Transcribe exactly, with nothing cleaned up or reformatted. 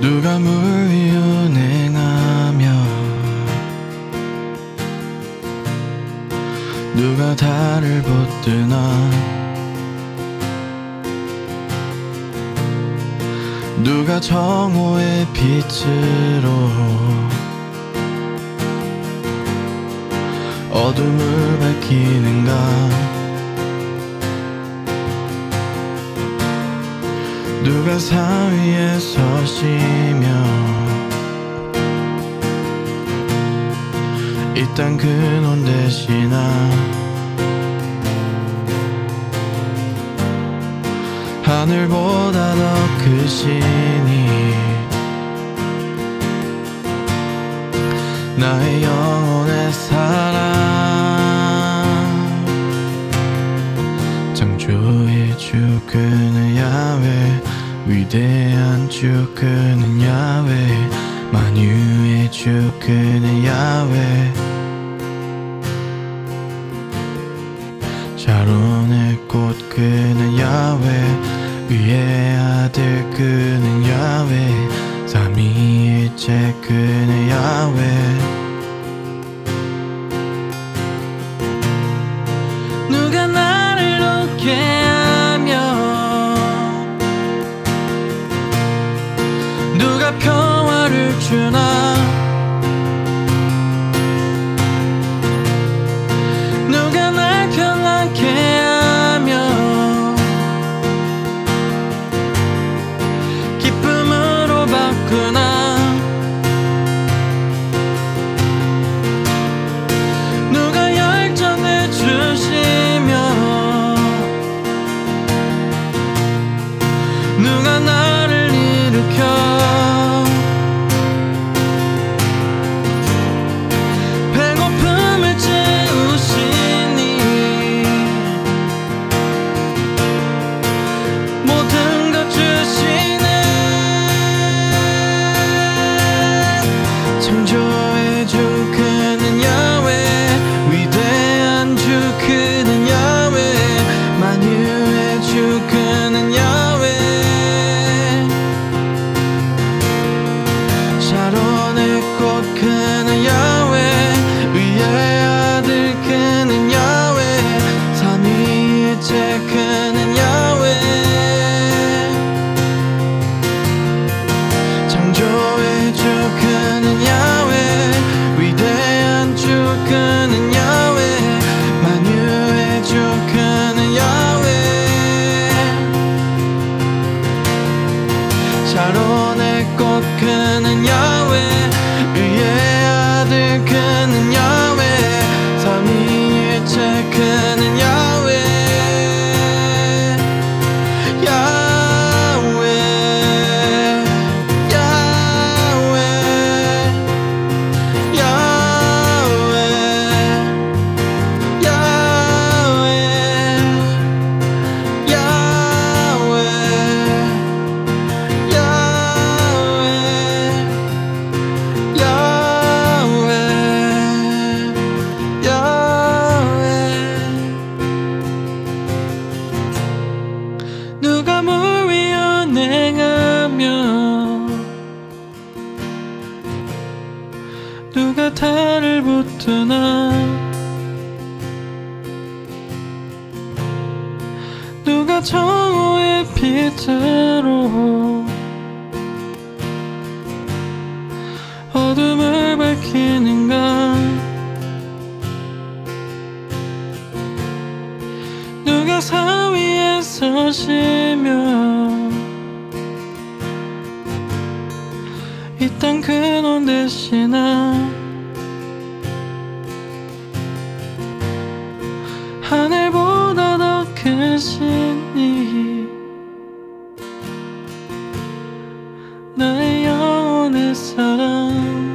누가 물 위로 행하며 누가 달을 붙드나 누가 정오의 빛으로 어둠을 밝히는가 누가 산 위에 서시며 이 땅 근원 되시나 하늘보다 더 크시니 나의 영혼의 사랑 창조의 주 그는 야훼 위대한 주 그는 야훼 만유의 주 그는 야훼 자론의 꽃 그는 야훼 의의 아들 그는 야훼 삼위일체 그는 야훼 주나 누가 날 편하게 하며 기쁨으로 바꾸나 누가 열정을 주시며 누가 나를 일으켜 자론의 꽃 그는 야훼 의의 아들 그는 야훼 삼위일체 그는 야훼 야훼 야훼 야훼 야훼 야훼 누가 물 위로 행하며 누가 달을 붙드나 누가 정오의 빛으로 어둠을 밝히는가 누가 산 위에 서시며 이 땅 근원 되시나 하늘보다 더 크시니 나의 영혼의 사랑